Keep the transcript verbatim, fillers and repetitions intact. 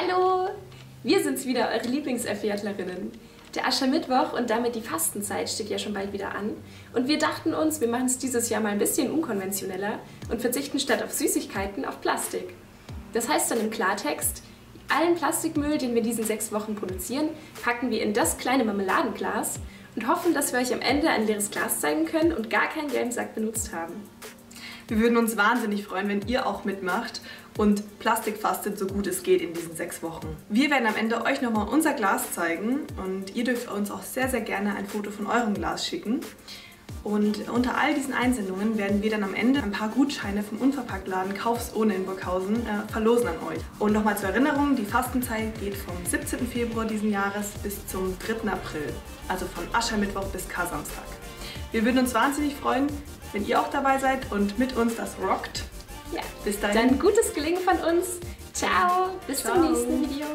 Hallo! Wir sind's wieder, eure Lieblingserfährtlerinnen. Der Aschermittwoch und damit die Fastenzeit steht ja schon bald wieder an. Und wir dachten uns, wir machen es dieses Jahr mal ein bisschen unkonventioneller und verzichten statt auf Süßigkeiten auf Plastik. Das heißt dann im Klartext, allen Plastikmüll, den wir diesen sechs Wochen produzieren, packen wir in das kleine Marmeladenglas und hoffen, dass wir euch am Ende ein leeres Glas zeigen können und gar keinen gelben Sack benutzt haben. Wir würden uns wahnsinnig freuen, wenn ihr auch mitmacht und Plastik fastet, so gut es geht in diesen sechs Wochen. Wir werden am Ende euch nochmal unser Glas zeigen und ihr dürft uns auch sehr, sehr gerne ein Foto von eurem Glas schicken. Und unter all diesen Einsendungen werden wir dann am Ende ein paar Gutscheine vom Unverpacktladen Kaufs-Ohne in Burghausen äh, verlosen an euch. Und nochmal zur Erinnerung, die Fastenzeit geht vom siebzehnten Februar diesen Jahres bis zum dritten April, also von Aschermittwoch bis Kar-Samstag. Wir würden uns wahnsinnig freuen, wenn ihr auch dabei seid und mit uns das rockt. Ja, bis dahin. Dann gutes Gelingen von uns. Ciao, bis Ciao. Zum nächsten Video.